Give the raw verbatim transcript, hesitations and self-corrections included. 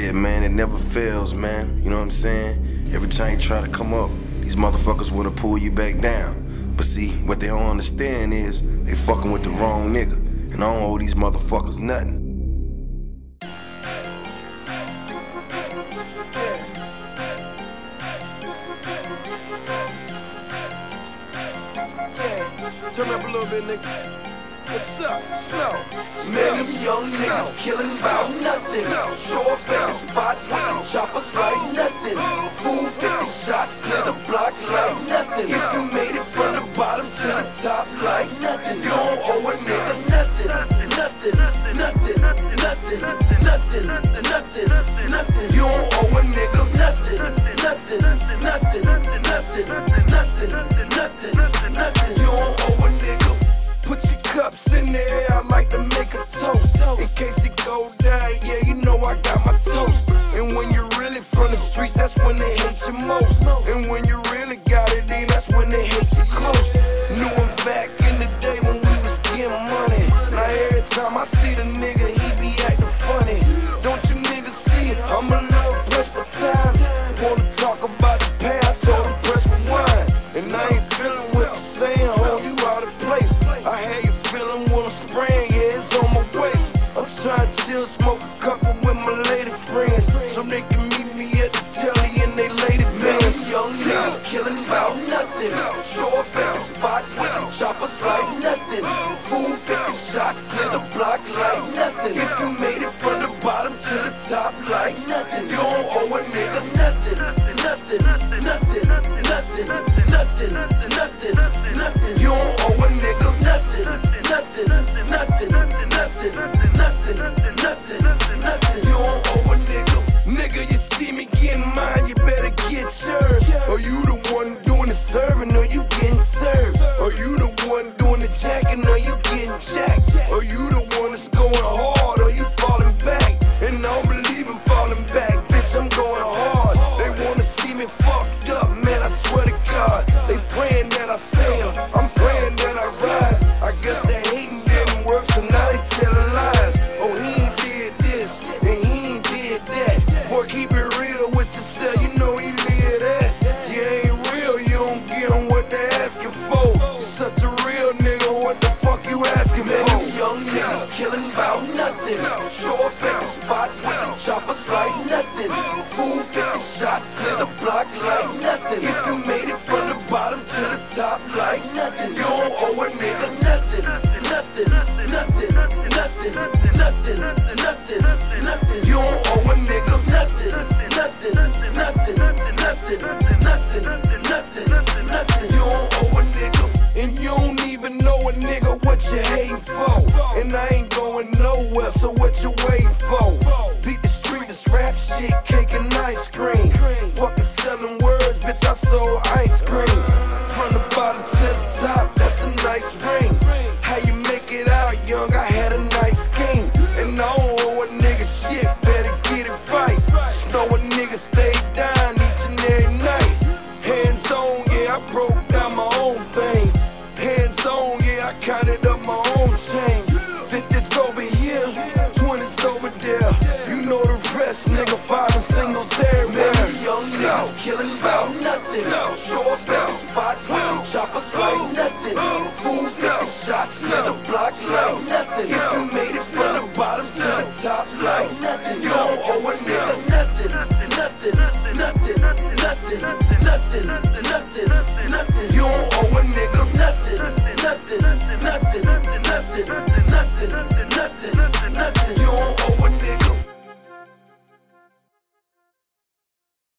shit, man, it never fails, man. You know what I'm saying? Every time you try to come up, these motherfuckers wanna pull you back down. But see, what they don't understand is they fucking with the wrong nigga. And I don't owe these motherfuckers nothing. Turn up a little bit, nigga. What's up? Snow. Man, these young niggas killing about nothing. Show up at the spot with the choppers like nothing. Fool, fifty shots, clear the block like nothing. If you made it from the bottom to the top like nothing, you don't owe a nigga nothing. Nothing, nothing, nothing, nothing, nothing, nothing. You don't owe a nigga nothing. Nothing, nothing, nothing, nothing, nothing, nothing. You don't owe a nigga. Put your cups in the air, I like to make a toast. In case it go down, yeah, you know I got my toast. And when you're really from the streets, that's when they hate you most. And when you really got it, then that's when they hate you close. Knew him back in the day when we was getting money. Now every time I see the nigga, he be acting funny. Don't you niggas see it? I'm a little pressed for time. Wanna talk about the past, so I'm pressed for wine. And I ain't feeling what you're saying, hold you out of place. I had you feeling when I'm spraying, yeah, it's on my waist. I'm trying to chill, smoke a couple with my lady friends, so they can meet me at the telly and they lady friends. Young niggas killing about nothing. Show up at the spot with the choppers like nothing. Fool, fifty shots, clear the block like nothing. If you made it from the bottom to the top like nothing, you don't owe a nigga nothing. Nothing, nothing, nothing, nothing, nothing, nothing. You don't owe a nigga nothing. Nothing, nothing, nothing, nothing, nothing, nothing. You don't owe a nigga. Nigga, you see me getting mine, you better get yours. Or you the one doing the serving, or you getting served. Or you the one doing the jacking, or you getting jacked. Or you the one that's going hard, or you falling back. And I don't believe in falling back, bitch, I'm going hard. They wanna see me fucked up, man, I swear to God. They praying that I fail, I'm praying that I rise. I guess the hating didn't work, so now they telling lies. Oh, he ain't did this, and he ain't did that. Boy, keep it real with yourself, you know he live that. You ain't real, you don't get them what they asking for. Such a real nigga, what the fuck you asking for? These young niggas killing about nothing. Show up at the spot with the choppers like nothing. Fool, fifty shots, clear the block like nothing. If you made it from the bottom to the top like nothing, you don't owe a nigga nothing. Nothing, nothing, nothing, nothing, nothing, nothing. You don't owe a nigga nothing. Nothing, nothing, nothing, nothing, nothing, nothing. You don't owe a nigga. And you don't even know a nigga what you hating for. And I ain't going nowhere, so what you waiting for? Beat the street, this rap shit, cake and ice cream. Fucking selling words, bitch, I sold ice cream. From the bottom to the top, that's a nice ring. How you make it out, young, I had a nice scheme. And I don't owe a nigga shit, better get it right. Just know a nigga stay down each and every night. Hands on, yeah, I broke down my own things. Hands on, yeah, I counted up my own change. Fifties over here, twenties over there. You know the rest, nigga, five and singles everywhere. Young niggas killing about nothing. Show up at the spot with them choppers like nothing. Fool, fifty shots, clear the blocks like nothing. If you made